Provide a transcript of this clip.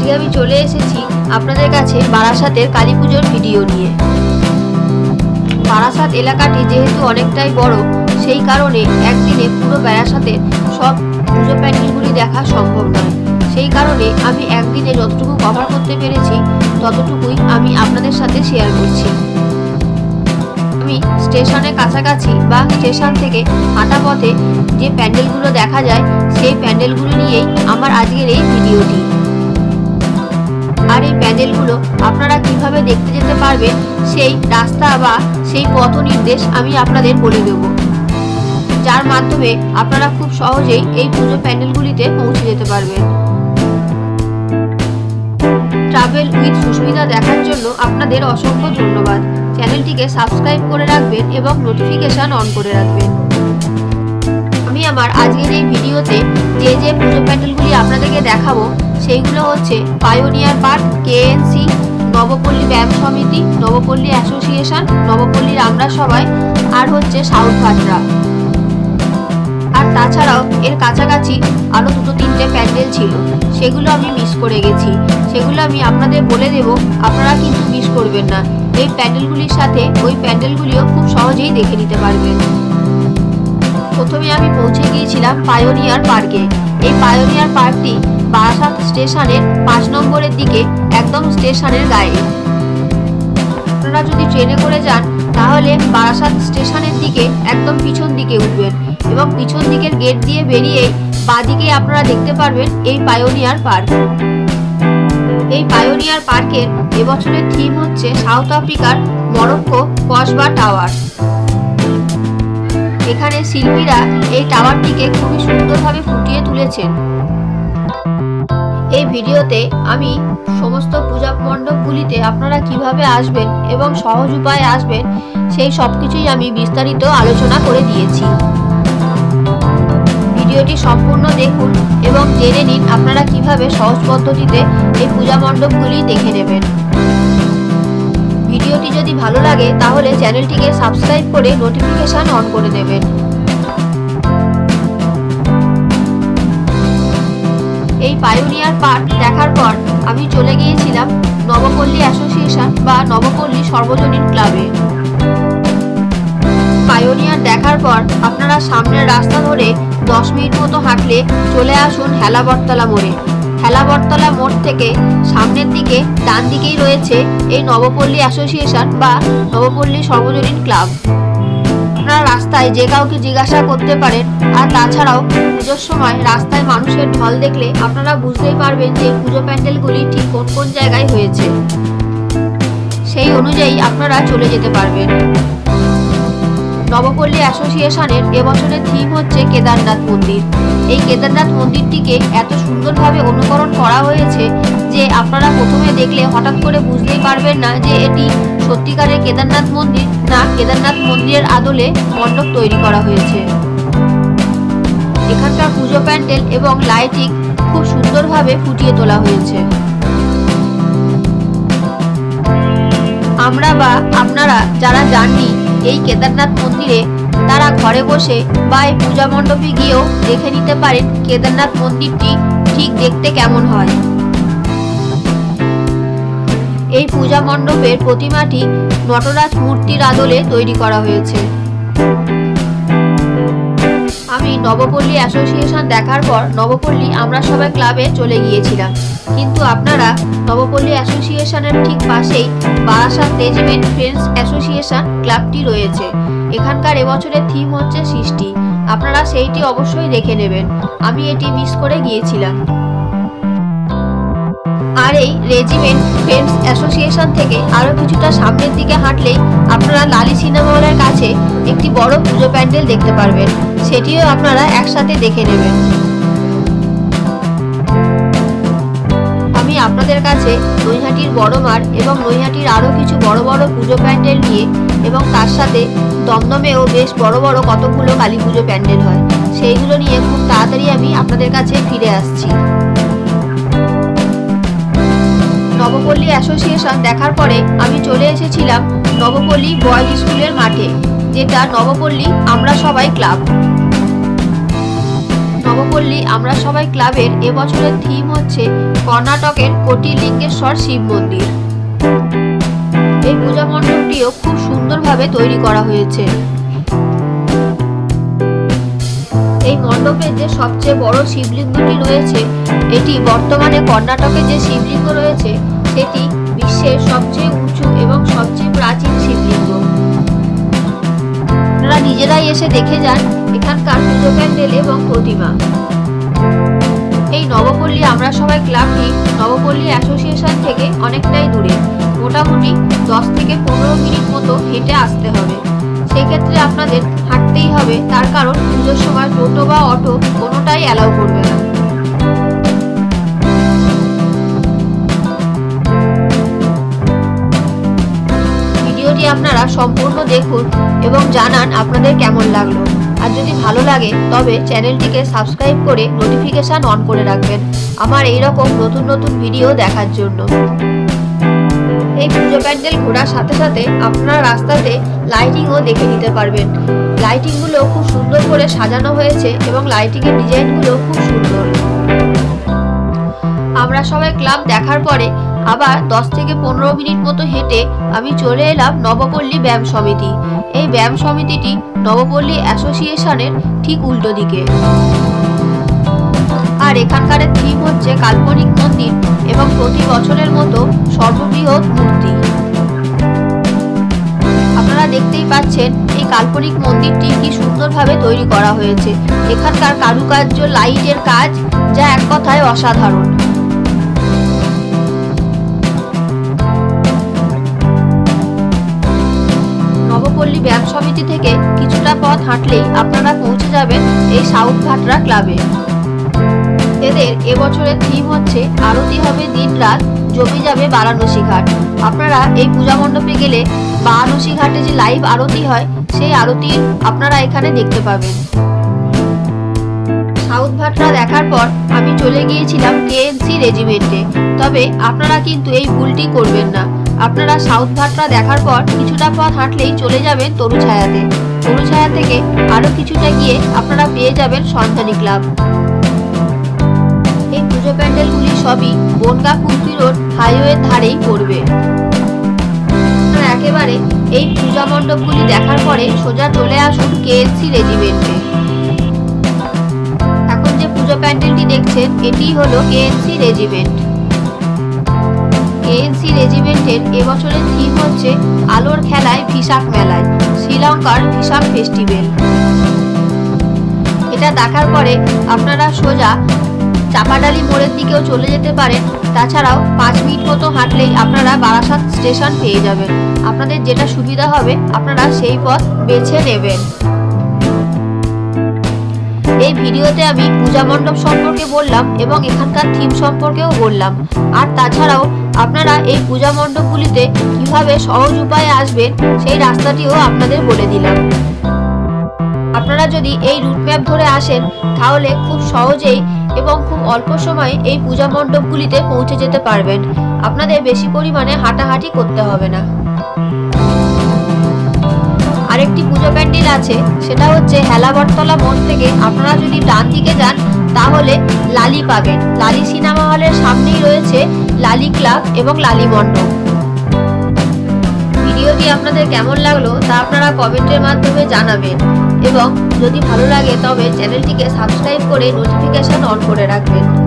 आज के आमी चले एसेছি আপনাদের কাছে বারাসাতের কালীপূজার ভিডিও নিয়ে। বারাসাত এলাকাটি যেহেতু অনেকটাই বড় সেই কারণে একদিনে পুরো বারাসাতের সব পুজো প্যান্ডেলগুলি দেখা সম্ভব নয়। সেই কারণে আমি একদিনে যতটুকু কভার করতে পেরেছি ততটুকুই আমি আপনাদের সাথে শেয়ার করছি। আমি স্টেশনের কাছাকাছি বা স্টেশন থেকে হাঁটা পথে যে প্যান্ডেলগুলো দেখা যায় সেই প্যান্ডেলগুলো নিয়েই আমার আজকের এই ভিডিওটি। আর এই প্যান্ডেলগুলো আপনারা কিভাবে দেখতে যেতে পারবেন সেই রাস্তা বা সেই পথ নির্দেশ আমি আপনাদের বলে দেব, যার মাধ্যমে আপনারা খুব সহজেই এই পুজো প্যান্ডেলগুলিতে পৌঁছে যেতে পারবেন। ট্রাভেল উইথ সুস্মিতা দেখার জন্য আপনাদের অসংখ্য ধন্যবাদ। চ্যানেলটিকে সাবস্ক্রাইব করে রাখবেন এবং নোটিফিকেশন অন করে রাখবেন। আমি আমার আজকের এই ভিডিওতে যে যে পুজো প্যান্ডেলগুলি আপনাদেরকে দেখাবো সেইগুলো হচ্ছে পায়োনিয়ার পার্ক, KNC, নবপল্লী ব্যায়াম সমিতি, নবপল্লী অ্যাসোসিয়েশন, নবপল্লীর আমরা সবাই, আর হচ্ছে সাউথ ভাটরা। আর তাছাড়াও এর কাছাকাছি আরও দুটো তিনটে প্যান্ডেল ছিল, সেগুলো আমি মিস করে গেছি। সেগুলো আমি আপনাদের বলে দেব, আপনারা কিন্তু মিস করবেন না। এই প্যান্ডেলগুলির সাথে ওই প্যান্ডেলগুলিও খুব সহজেই দেখে নিতে পারবেন। প্রথমে আমি পৌঁছে গিয়েছিলাম পায়োনিয়ার পার্কে। এই পায়োনিয়ার পার্কটি বারাসাত স্টেশনের 5 নম্বরের দিকে, একদম স্টেশনের গায়ে। আপনারা যদি ট্রেনে করে যান তাহলে বারাসাত স্টেশনের দিকে একদম পিছন দিকে উঠবেন এবং পিছন দিকের গেট দিয়ে বেরিয়ে বাঁদিকে আপনারা দেখতে পারবেন এই পায়োনিয়ার পার্ক। এই পায়োনিয়ার পার্কের এবছরের থিম হচ্ছে সাউথ আফ্রিকার মরক্কো কসবা টাওয়ার। এখানে শিল্পীরা এই টাওয়ারটিকে খুবই সুন্দরভাবে ফুটিয়ে তুলেছেন। এই ভিডিওতে আমি সমস্ত পূজা মণ্ডপগুলিতে আপনারা কিভাবে আসবেন এবং সহজ উপায়ে আসবেন সেই সব কিছুই আমি বিস্তারিত আলোচনা করে দিয়েছি। ভিডিওটি সম্পূর্ণ দেখুন এবং জেনে নিন আপনারা কিভাবে সহজ পদ্ধতিতে এই পূজা মণ্ডপগুলি দেখে নেবেন। ভিডিওটি যদি ভালো লাগে তাহলে চ্যানেলটিকে সাবস্ক্রাইব করে নোটিফিকেশন অন করে দেবেন। এই পায়োনিয়ার পার্ক দেখার পর আমি চলে গিয়েছিলাম নবপল্লী অ্যাসোসিয়েশন বা নবপল্লী সর্বজনীন ক্লাবে। পায়োনিয়ার দেখার পর আপনারা সামনের রাস্তা ধরে 10 মিনিট মতো হাঁটলে চলে আসুন হেলাবরতলা মোড়ে। হেলাবরতলা মোড় থেকে সামনের দিকে ডান দিকেই রয়েছে এই নবপল্লী অ্যাসোসিয়েশন বা নবপল্লী সর্বজনীন ক্লাব। আপনারা রাস্তায় যে কাউকে জিজ্ঞাসা করতে পারেন। আর তাছাড়াও পুজোর সময় রাস্তায় মানুষের ঢল দেখলে আপনারা বুঝতেই পারবেন যে পুজো প্যান্ডেলগুলি ঠিক কোন কোন জায়গায় হয়েছে, সেই অনুযায়ী আপনারা চলে যেতে পারবেন। নবপল্লী অ্যাসোসিয়েশনের এবছরের থিম হচ্ছে কেদারনাথ মন্দির। এই কেদারনাথ মন্দিরটিকে এত সুন্দরভাবে অনুকরণ করা হয়েছে যে আপনারা প্রথমে দেখলে হঠাৎ করে বুঝতেই পারবেন না যে এটি সত্যিকারের কেদারনাথ মন্দির না কেদারনাথ মন্দিরের আদলে মণ্ডপ তৈরি করা হয়েছে। এখানকার পুজো প্যান্ডেল এবং লাইটিং খুব সুন্দরভাবে ফুটিয়ে তোলা হয়েছে। আমরা বা আপনারা যারা জাননি এই কেদারনাথ মন্দিরে, তারা ঘরে বসে বা এই পূজা মণ্ডপে গিয়েও দেখে নিতে পারেন কেদারনাথ মন্দিরটি ঠিক দেখতে কেমন হয়। এই পূজা মণ্ডপের প্রতিমাটি নটরাজ মূর্তির আদলে তৈরি করা হয়েছে। আমি নবপল্লী অ্যাসোসিয়েশন দেখার পর নবপল্লী আমরা সবাই ক্লাবে চলে গিয়েছিলাম, কিন্তু আপনারা নবপল্লী অ্যাসোসিয়েশনের ঠিক পাশেই বারাসাত রেজিমেন্ট ফ্রেন্ডস অ্যাসোসিয়েশন ক্লাবটি রয়েছে। এখানকার এবছরের থিম হচ্ছে সৃষ্টি। আপনারা সেইটি অবশ্যই দেখে নেবেন, আমি এটি মিস করে গিয়েছিলাম। আর এই রেজিমেন্ট ফ্রেন্ডস অ্যাসোসিয়েশন থেকে আরও কিছুটা সামনের দিকে হাঁটলেই আপনারা লালি সিনেমা হলের কাছে একটি বড় পুজো প্যান্ডেল দেখতে পারবেন, সেটিও আপনারা একসাথে দেখে নেবেন। আমি আপনাদের কাছে নৈহাটির বড় মাঠ এবং নৈহাটির আরও কিছু বড় বড় পুজো প্যান্ডেল নিয়ে এবং তার সাথে দমদমেও বেশ বড় বড় কতগুলো কালী পুজো প্যান্ডেল হয় সেইগুলো নিয়ে খুব তাড়াতাড়ি আমি আপনাদের কাছে ফিরে আসছি। নবপল্লী অ্যাসোসিয়েশন দেখার পরে আমি চলে এসেছিলাম নবপল্লী বয়েজ স্কুলের মাঠে, যেটা নবপল্লী আমরা সবাই ক্লাব। নবপল্লী আমরা সবাই ক্লাবের এবছরের থিম হচ্ছে कर्णाटक कोटी लिंगेश्वर शिव मंदिर पूजा मंडपटी खूब सुंदर भाव तैयारी मंडपे सबचेये बड़ शिवलिंगटी रयेछे बर्तमाने कर्णाटके जे शिवलिंग रयेछे सेटी विश्वेर सबचेये उंचु एबं सबचेये प्राचीन शिवलिंग। आपनारा निजेराई एसे देखे जान एखानकार पूजो प्यान्डेल एबं प्रतिमा। एई नबपल्ली आमरा सबाई क्लाबटी नबपल्ली असोसिएशन थेके अनेकटाई दूरे मोटामुटी 10 থেকে 15 মিনিट मतो हेঁটে आसते हबे। सेई क्षेत्रे आपनादेर हाटतेई हबे तार कारण पुजोर समय টোটো বা অটো কোনোটাই অ্যালাউ করবে না। ভিডিওটি আপনারা সম্পূর্ণ দেখুন এবং জানান আপনাদের কেমন লাগলো। আর যদি ভালো লাগে তবে চ্যানেলটিকে সাবস্ক্রাইব করে নোটিফিকেশন অন করে রাখবেন আমার এই রকম নতুন নতুন ভিডিও দেখার জন্য। এই পুজো প্যান্ডেল ঘোরার সাথে সাথে আপনারা রাস্তাতে লাইটিংও দেখে নিতে পারবেন। লাইটিংগুলো খুব সুন্দর করে সাজানো হয়েছে এবং লাইটিংয়ের ডিজাইনগুলো খুব সুন্দর। আমরা সবাই ক্লাব দেখার পরে আবার 10 থেকে 15 মিনিট মতো হেঁটে আমি চলে এলাম নবপল্লী ব্যায়াম সমিতি। এই ব্যায়াম সমিতিটি নবপল্লী অ্যাসোসিয়েশনের ঠিক উল্টো দিকে। আর এখানকার থিম হচ্ছে কাল্পনিক মন্দির এবং প্রতি বছরের মতো সর্ববৃহৎ মূর্তি। আপনারা দেখতেই পাচ্ছেন এই কাল্পনিক মন্দিরটি কি সুন্দরভাবে তৈরি করা হয়েছে। এখানকার কারুকার্য, লাইটের কাজ যা এক কথায় অসাধারণ। নবপল্লী ব্যায়াম সমিতি থেকে কিছুটা পথ হাঁটলেই আপনারা পৌঁছে যাবেন এই সাউথ ভাটরা ক্লাবে। এদের এবছরের থিম হচ্ছে আরতি হবে দিন রাত, জমে যাবে বারাণসী ঘাট। আপনারা এই পূজা মণ্ডপে গেলে বারাণসী ঘাটে যে লাইভ আরতি হয় সেই আরতি আপনারা এখানে দেখতে পাবেন। সাউথ ভাটরা দেখার পর আমি চলে গিয়েছিলাম KNC রেজিমেন্টে। তবে আপনারা কিন্তু এই ভুলটি করবেন না। আপনারা সাউথ ভাটরা দেখার পর কিছুটা পথ হাঁটলেই চলে যাবেন তরুছায়াতে। তরুছায়া থেকে আরও কিছুটা গিয়ে আপনারা পেয়ে যাবেন সন্তানী ক্লাব। এই পুজো প্যান্ডেলগুলি সবই বনগা কুলপি রোড হাইওয়ের ধারেই পড়বে। একেবারে এই পূজা মণ্ডপগুলি দেখার পরে সোজা চলে আসুন KNC রেজিমেন্টে। এখন যে পুজো প্যান্ডেলটি দেখছেন এটি হলো KNC রেজিমেন্ট। KNC রেজিমেন্টের এবছরের থিম হচ্ছে আলোর খেলায় ভিসাক মেলায়, শ্রীলঙ্কার ভিসাক ফেস্টিভ্যাল। এটা দেখার পরে আপনারা সোজা চাপাডালি মোড়ের দিকেও চলে যেতে পারেন। তাছাড়াও 5 মিনিট মতো হাঁটলেই আপনারা বারাসাত স্টেশন পেয়ে যাবেন। আপনাদের যেটা সুবিধা হবে আপনারা সেই পথ বেছে নেবেন। এই ভিডিওতে আমি পূজা মণ্ডপ সম্পর্কে বললাম এবং এখানকার থিম সম্পর্কেও বললাম। আর তাছাড়াও আপনারা এই পূজা মণ্ডপগুলিতে কীভাবে সহজ উপায়ে আসবেন সেই রাস্তাটিও আপনাদের বলে দিলাম। আপনারা যদি এই রুট ম্যাপ ধরে আসেন তাহলে খুব সহজেই এবং খুব অল্প সময়ে এই পূজা মণ্ডপগুলিতে পৌঁছে যেতে পারবেন। আপনাদের বেশি পরিমাণে হাঁটাহাঁটি করতে হবে না। আরেকটি পুজো প্যান্ডেল আছে সেটা হচ্ছে হেলাবরতলা মোড় থেকে আপনারা যদি ডান দিকে যান তাহলে লালি পাবেন। লালি সিনেমা হলের সামনেই রয়েছে লালি ক্লাব এবং লালি মণ্ডপ। ভিডিওটি আপনাদের কেমন লাগলো তা আপনারা কমেন্টের মাধ্যমে জানাবেন এবং যদি ভালো লাগে তবে চ্যানেলটিকে সাবস্ক্রাইব করে নোটিফিকেশন অন করে রাখবেন।